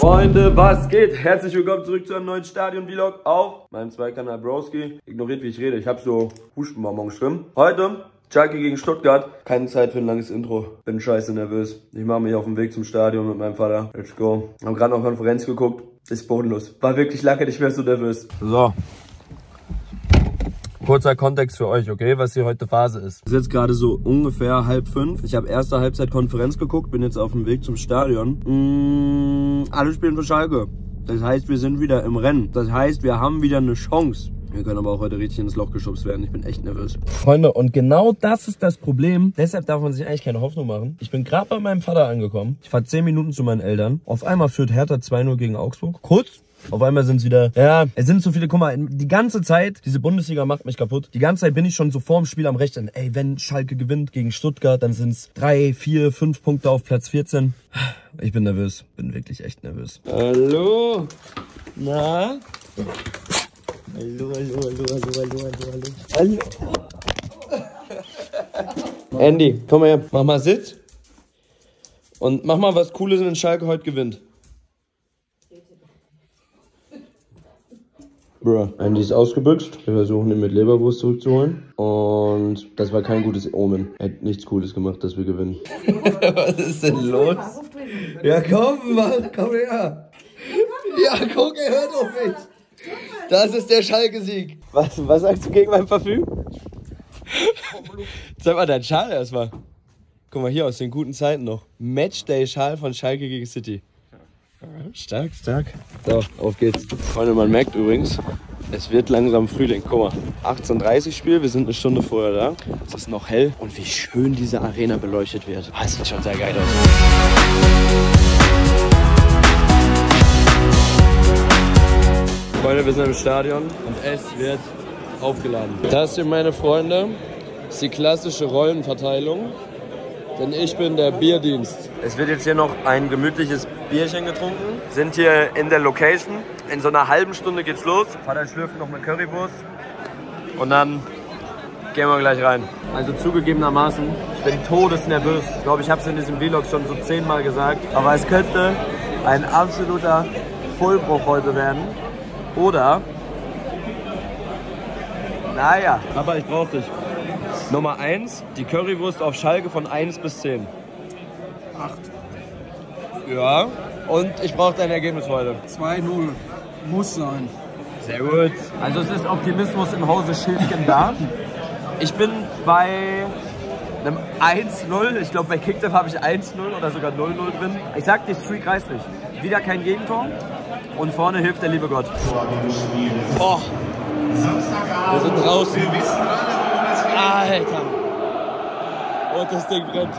Freunde, was geht? Herzlich willkommen zurück zu einem neuen Stadion-Vlog auf meinem Zweikanal Broski. Ignoriert, wie ich rede, ich habe so Hustenbonbons drin. Heute Schalke gegen Stuttgart. Keine Zeit für ein langes Intro. Bin scheiße nervös. Ich mache mich auf den Weg zum Stadion mit meinem Vater. Let's go. Hab gerade noch Konferenz geguckt. Ist bodenlos. War wirklich lange nicht mehr so nervös. So. Kurzer Kontext für euch, okay, was hier heute Phase ist. Es ist jetzt gerade so ungefähr 4:30. Ich habe erste Halbzeit Konferenz geguckt, bin jetzt auf dem Weg zum Stadion. Alle spielen für Schalke. Das heißt, wir sind wieder im Rennen. Das heißt, wir haben wieder eine Chance. Wir können aber auch heute richtig ins Loch geschubst werden. Ich bin echt nervös. Freunde, und genau das ist das Problem. Deshalb darf man sich eigentlich keine Hoffnung machen. Ich bin gerade bei meinem Vater angekommen. Ich fahre 10 Minuten zu meinen Eltern. Auf einmal führt Hertha 2:0 gegen Augsburg. Kurz. Auf einmal sind sie wieder, ja, es sind so viele, guck mal, die ganze Zeit, diese Bundesliga macht mich kaputt. Die ganze Zeit bin ich schon so vorm Spiel am Rechnen. Ey, wenn Schalke gewinnt gegen Stuttgart, dann sind es 3, 4, 5 Punkte auf Platz 14. Ich bin nervös, bin wirklich echt nervös. Hallo? Na? Hallo, hallo, hallo, hallo, hallo, hallo, hallo. Hallo. Andy, komm mal her, mach mal Sitz. Und mach mal was Cooles, wenn Schalke heute gewinnt. Bruh, Andy ist ausgebüxt. Wir versuchen ihn mit Leberwurst zurückzuholen. Und das war kein gutes Omen. Er hat nichts Cooles gemacht, dass wir gewinnen. Was ist denn los? Ja komm, Mann, komm her. Ja guck, er hört auf mich. Das ist der Schalke-Sieg. Was sagst du gegen mein Parfüm? Zeig mal deinen Schal erstmal. Guck mal hier, aus den guten Zeiten noch. Matchday-Schal von Schalke gegen City. Stark, stark. So, auf geht's. Freunde, man merkt übrigens, es wird langsam Frühling. Guck mal, 18:30 Spiel, wir sind eine Stunde vorher da. Es ist noch hell und wie schön diese Arena beleuchtet wird. Das sieht schon sehr geil aus. Freunde, wir sind im Stadion und es wird aufgeladen. Das hier, meine Freunde, ist die klassische Rollenverteilung. Denn ich bin der Bierdienst. Es wird jetzt hier noch ein gemütliches Bierchen getrunken. Sind hier in der Location. In so einer halben Stunde geht's los. Vater schlürft noch eine Currywurst. Und dann gehen wir gleich rein. Also zugegebenermaßen, ich bin todesnervös. Ich glaube, ich habe es in diesem Vlog schon so 10-mal gesagt. Aber es könnte ein absoluter Vollbruch heute werden. Oder... naja. Aber ich brauche dich. Nummer 1, die Currywurst auf Schalke von 1 bis 10. 8. Ja, und ich brauche dein Ergebnis heute. 2:0. Muss sein. Sehr gut. Also es ist Optimismus im Hause Schildchen da. Ich bin bei einem 1:0. Ich glaube, bei Kicktipp habe ich 1:0 oder sogar 0:0 drin. Ich sag, die Streak reißt nicht. Wieder kein Gegentor. Und vorne hilft der liebe Gott. Oh. Wir sind draußen. Alter! Und das Ding brennt.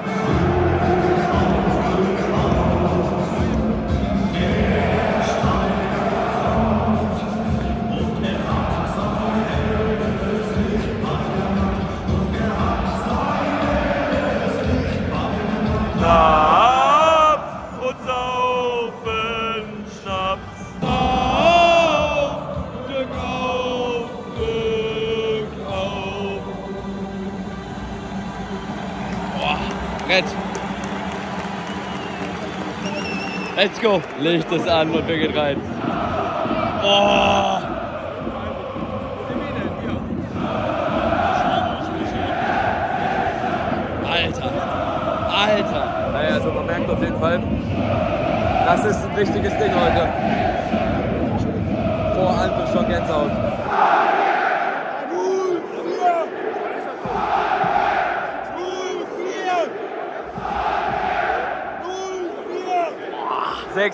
Let's go! Licht es an und wir gehen rein. Oh. Alter! Alter! Naja, also man merkt auf jeden Fall, das ist ein wichtiges Ding heute. Vor allem schon Gänsehaut.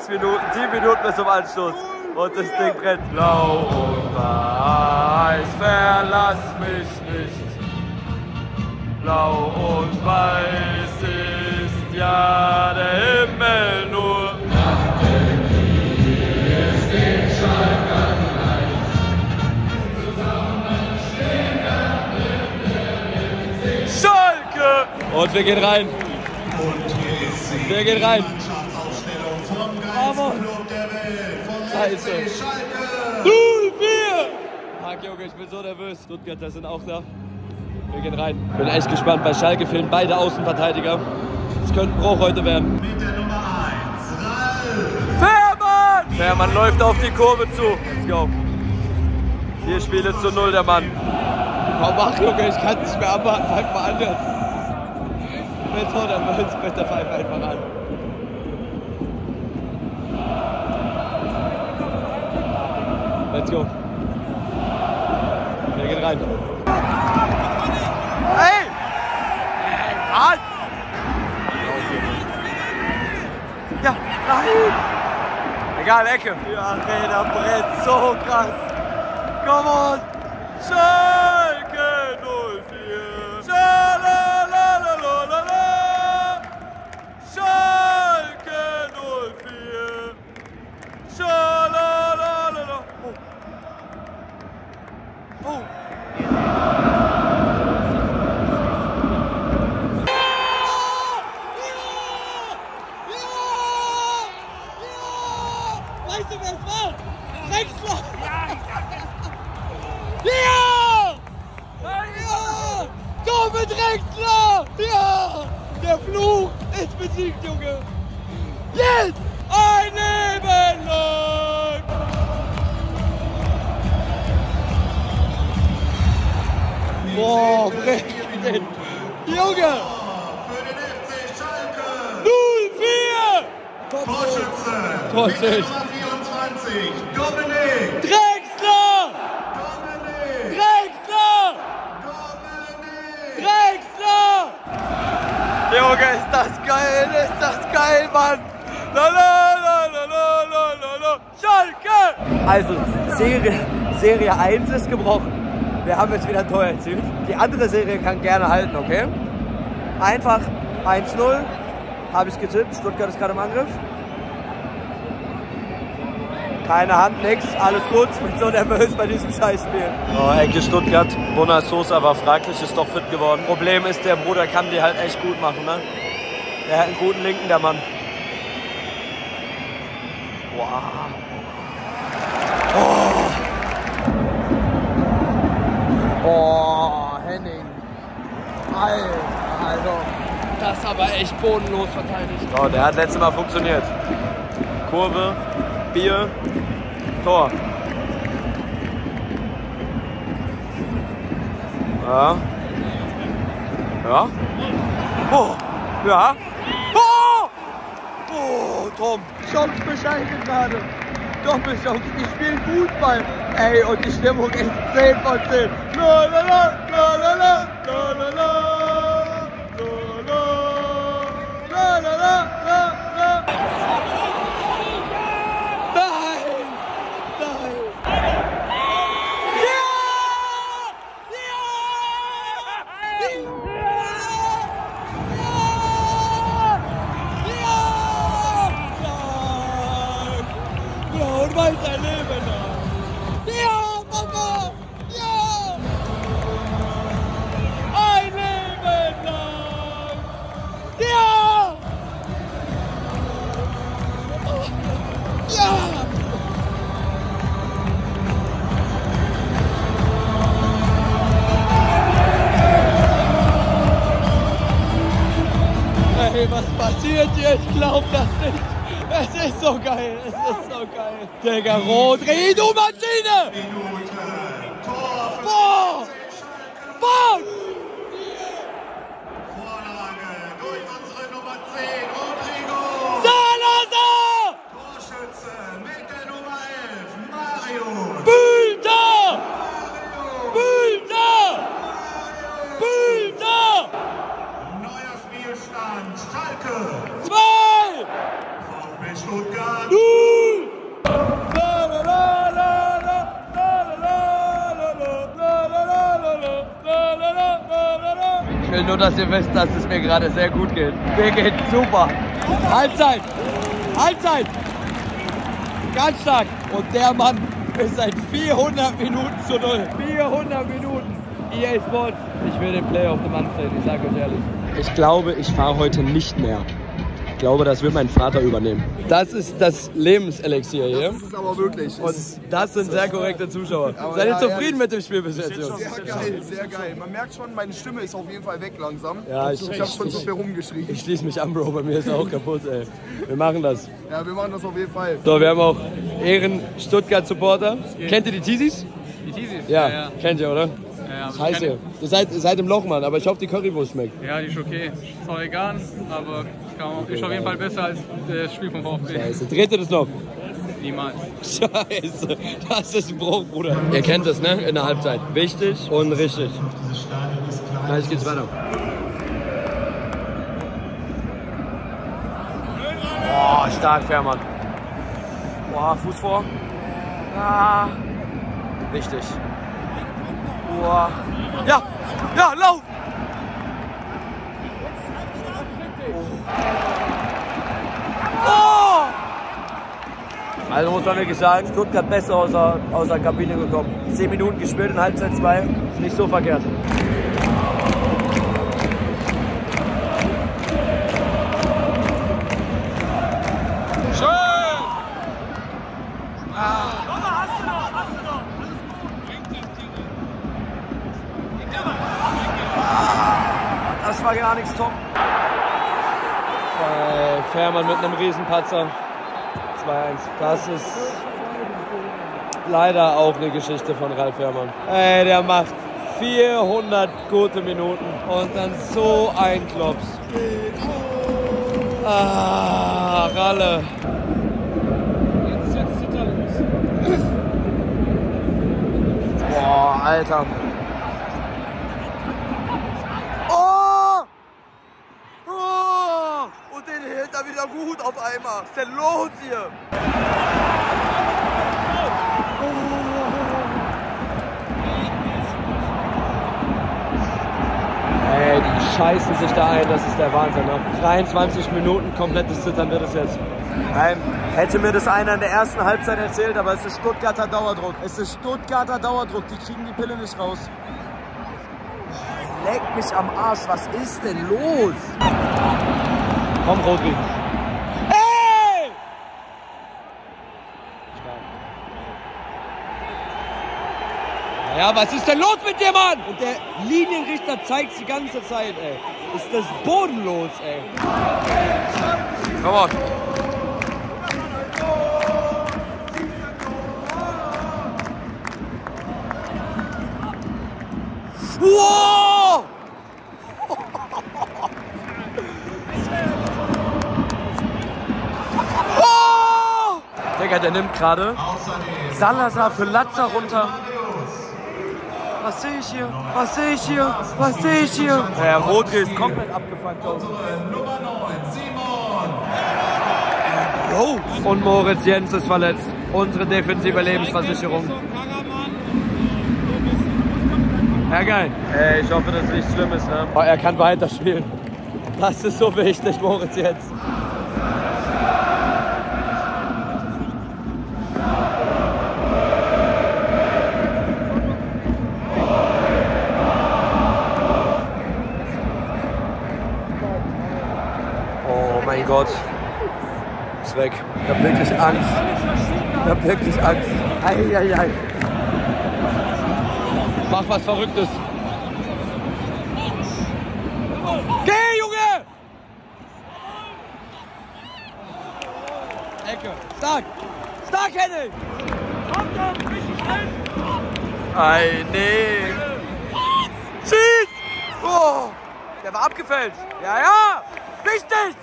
Minuten, 7 Minuten bis zum Anschluss und das Ding brennt. Blau und weiß, verlass mich nicht. Blau und weiß ist ja der Himmel nur. Schalke! Und wir gehen rein. Wir gehen rein. Scheiße. 0:4! Marc, Junge, ich bin so nervös. Stuttgarter sind auch da. Wir gehen rein. Bin echt gespannt. Bei Schalke fehlen beide Außenverteidiger. Es könnte ein Bruch heute werden. Mit der Nummer 1, Ralf Fährmann! Fährmann läuft auf die Kurve zu. Let's go. 4 Spiele zu 0, der Mann. Mach, Junge, ich kann es nicht mehr abwarten. Pfeif mal an jetzt. Wenn es vor der Mölz, besser pfeif einfach an. Let's go. Der geht rein. Hey! Halt! Ja, nein! Egal, Ecke. Die Arena brennt so krass. Come on! Schalke 04! Schalalalala! Schalke 04! Schalalalala! Oh! Oh! Dominik Drexler! Ja! Der Fluch ist besiegt, Junge! Yes! Ein Leben lang! Boah, Brechen! Junge! Für den FC Schalke! 0-4! Torschütze! Torschütze! 24, Dominik! Drexler! Dominik! Drexler! Drexler! Junge, ist das geil, Mann! La la la la la la la la! Schalke! Also, Serie 1 ist gebrochen. Wir haben jetzt wieder ein Tor erzielt. Die andere Serie kann gerne halten, okay? Einfach 1-0. Habe ich getippt. Stuttgart ist gerade im Angriff. Keine Hand, nix, alles gut. Ich bin so nervös bei diesem Scheißspiel. Oh, Ecke Stuttgart, Bonas Sosa war fraglich, ist doch fit geworden. Problem ist, der Bruder kann die halt echt gut machen, ne? Der hat einen guten Linken, der Mann. Wow. Oh. Oh, Henning. Alter, also. Das aber echt bodenlos verteidigt. Oh, der hat letztes Mal funktioniert. Kurve. Bier, Tor. Ja. Ja. Oh. Ja. Oh! Oh, Tom. Schock bescheiden gerade. Doppelschock. Die spielen Fußball. Ey, und die Stimmung ist 10 von 10. La la la, la la la, la la la, la la la, la la la, la. Was passiert hier? Ich glaub das nicht. Es ist so geil. Es ist so geil. Digga, Rodri, du Maschine! Boah! Boah! Vorlage durch unsere Nummer 10, Rodrigo! Salazar! Torschütze mit der Nummer 11, Mario! Bülter! Mario! Bülter! Bülter! Neuer Spielstand, Schalke! 2! VfB Stuttgart! 0! Ich will nur, dass ihr wisst, dass es mir gerade sehr gut geht. Mir geht's super. Halbzeit! Halbzeit! Ganz stark! Und der Mann ist seit 400 Minuten zu 0. 400 Minuten! EA Sports! Ich will den Player of the Month sehen, ich sage euch ehrlich. Ich glaube, ich fahre heute nicht mehr. Ich glaube, das wird mein Vater übernehmen. Das ist das Lebenselixier hier. Das ist aber wirklich. Und das sind sehr korrekte Zuschauer. Seid ihr zufrieden mit dem Spiel bis jetzt? Sehr geil, sehr geil. Man merkt schon, meine Stimme ist auf jeden Fall weg langsam. Ja, ich hab schon so viel rumgeschrien. Ich schließe mich an, Bro, bei mir ist auch kaputt, ey. Wir machen das. Ja, wir machen das auf jeden Fall. So, wir haben auch Ehren-Stuttgart-Supporter. Kennt ihr die Teasies? Die Teasies? Ja, ja, kennt ihr, oder? Ja, scheiße, ihr seid im Loch, Mann, aber ich hoffe, die Currywurst schmeckt. Ja, die ist okay. Ist auch egal, aber ist auf jeden Fall besser als das Spiel vom VfB. Scheiße, dreht ihr das noch? Niemals. Scheiße, das ist ein Bruch, Bruder. Ihr kennt das, ne? In der Halbzeit. Wichtig und richtig. Gleich geht's weiter. Boah, stark, Fährmann. Boah, Fuß vor. Ah, richtig. Boah. Ja, ja, lauf! Oh. Also muss man wirklich sagen, Stuttgart besser aus der Kabine gekommen. 10 Minuten gespielt in Halbzeit 2, ist nicht so verkehrt. Gar nichts, Tom. Fährmann mit einem Riesenpatzer. 2-1. Das ist leider auch eine Geschichte von Ralf Fährmann. Ey, der macht 400 gute Minuten und dann so ein Klops. Ah, Ralle. Jetzt zittert er. Boah, Alter. Wieder gut auf einmal. Was ist denn los hier? Ey, die scheißen sich da ein, das ist der Wahnsinn. Ne? 23 Minuten komplettes Zittern wird es jetzt. Nein, hätte mir das einer in der ersten Halbzeit erzählt, aber es ist Stuttgarter Dauerdruck. Es ist Stuttgarter Dauerdruck, die kriegen die Pille nicht raus. Leck mich am Arsch, was ist denn los? Komm, Broski. Hey! Ja, was ist denn los mit dir, Mann? Und der Linienrichter zeigt die ganze Zeit, ey. Ist das bodenlos, ey. Komm on. Wow! Der nimmt gerade Salazar für Latza runter. Was sehe ich hier? Was sehe ich hier? Was sehe ich hier? Der Rodri ist komplett abgefuckt. Und Moritz Jens ist verletzt. Unsere defensive Lebensversicherung. Ja, geil. Ey, ich hoffe, das ist nichts Schlimmes. Ne? Oh, er kann weiterspielen. Das ist so wichtig, Moritz Jens. Gott, ist weg. Ich hab wirklich Angst. Ich hab wirklich Angst. Ei, ei, ei. Mach was Verrücktes. Geh, Junge! Ecke. Stark! Stark, Henning! Komm, komm, richtig hin! Ei, nee! Schieß! Oh, der war abgefällt! Ja, ja! Richtig!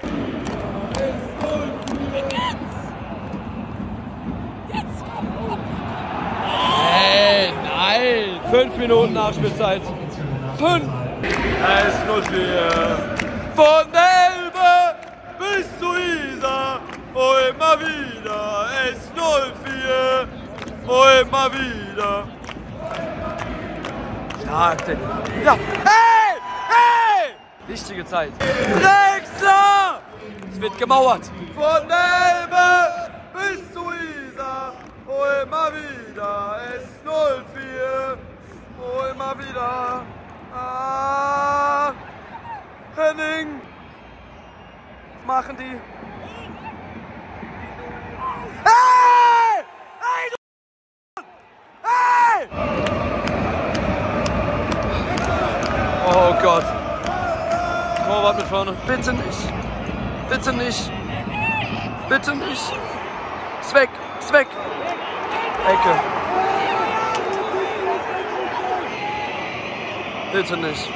Hey, nein! 5 Minuten Nachspielzeit. 5! Es ist 04. Von Elbe bis zu Isar. Oh, immer wieder. Es ist 04. Oh, immer wieder. Stark, denn. Ja! Hey! Hey! Wichtige Zeit. Drexler! Es wird gemauert. Von Elbe bis zu Isar. Oh, immer wieder, es ist 04, oh, immer wieder, ah, Henning, machen die. Hey! Hey, du! Hey! Oh Gott. Torwart mit vorne. Bitte nicht. Bitte nicht. Bitte nicht. Ist weg. Ist weg. Ecke. Bitte nicht.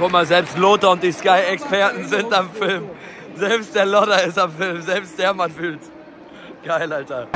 Guck mal, selbst Lothar und die Sky-Experten sind am Film. Selbst der Lothar ist am Film, selbst der Mann fühlt's. Geil, Alter.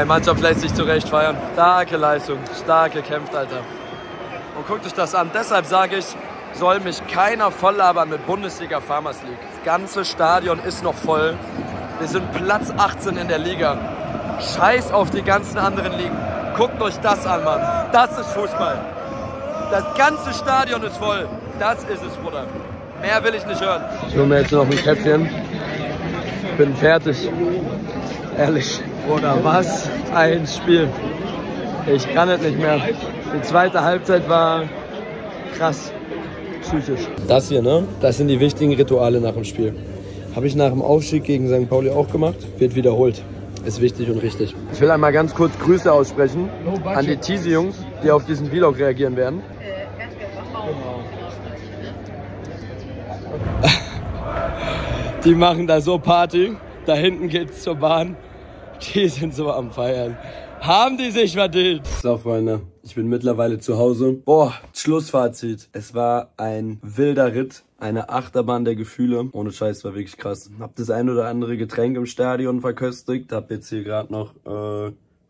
Die Mannschaft lässt sich zurecht feiern. Starke Leistung, stark gekämpft, Alter. Und guckt euch das an. Deshalb sage ich, soll mich keiner volllabern mit Bundesliga Farmers League. Das ganze Stadion ist noch voll. Wir sind Platz 18 in der Liga. Scheiß auf die ganzen anderen Ligen. Guckt euch das an, Mann. Das ist Fußball. Das ganze Stadion ist voll. Das ist es, Bruder. Mehr will ich nicht hören. Ich hole mir jetzt noch ein Käffchen. Ich bin fertig. Ehrlich. Oder was? Ein Spiel. Ich kann es nicht mehr. Die zweite Halbzeit war krass psychisch. Das hier, ne? Das sind die wichtigen Rituale nach dem Spiel. Habe ich nach dem Aufstieg gegen St. Pauli auch gemacht. Wird wiederholt. Ist wichtig und richtig. Ich will einmal ganz kurz Grüße aussprechen an die Teasy-Jungs, die auf diesen Vlog reagieren werden. Die machen da so Party. Da hinten geht's zur Bahn. Die sind so am Feiern. Haben die sich verdient? So, Freunde, ich bin mittlerweile zu Hause. Boah, Schlussfazit. Es war ein wilder Ritt, eine Achterbahn der Gefühle. Ohne Scheiß, war wirklich krass. Hab das ein oder andere Getränk im Stadion verköstigt. Hab jetzt hier gerade noch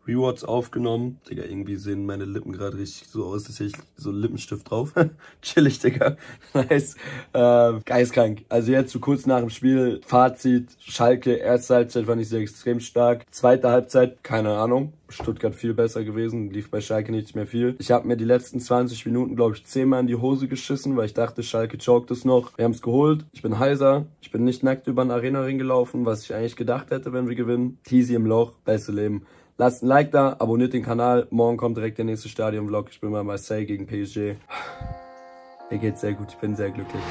Rewards aufgenommen. Digga, irgendwie sehen meine Lippen gerade richtig so aus, dass ich so einen Lippenstift drauf. Chillig, Digga. Nice. Geistkrank. Also jetzt so kurz nach dem Spiel. Fazit, Schalke, erste Halbzeit fand ich sehr extrem stark. Zweite Halbzeit, keine Ahnung. Stuttgart viel besser gewesen, lief bei Schalke nicht mehr viel. Ich habe mir die letzten 20 Minuten, glaube ich, 10-mal in die Hose geschissen, weil ich dachte, Schalke choked es noch. Wir haben es geholt. Ich bin heiser. Ich bin nicht nackt über den Arena-Ring gelaufen, was ich eigentlich gedacht hätte, wenn wir gewinnen. Teasy im Loch, beste Leben. Lasst ein Like da, abonniert den Kanal. Morgen kommt direkt der nächste Stadion-Vlog. Ich bin bei Marseille gegen PSG. Mir geht's sehr gut, ich bin sehr glücklich.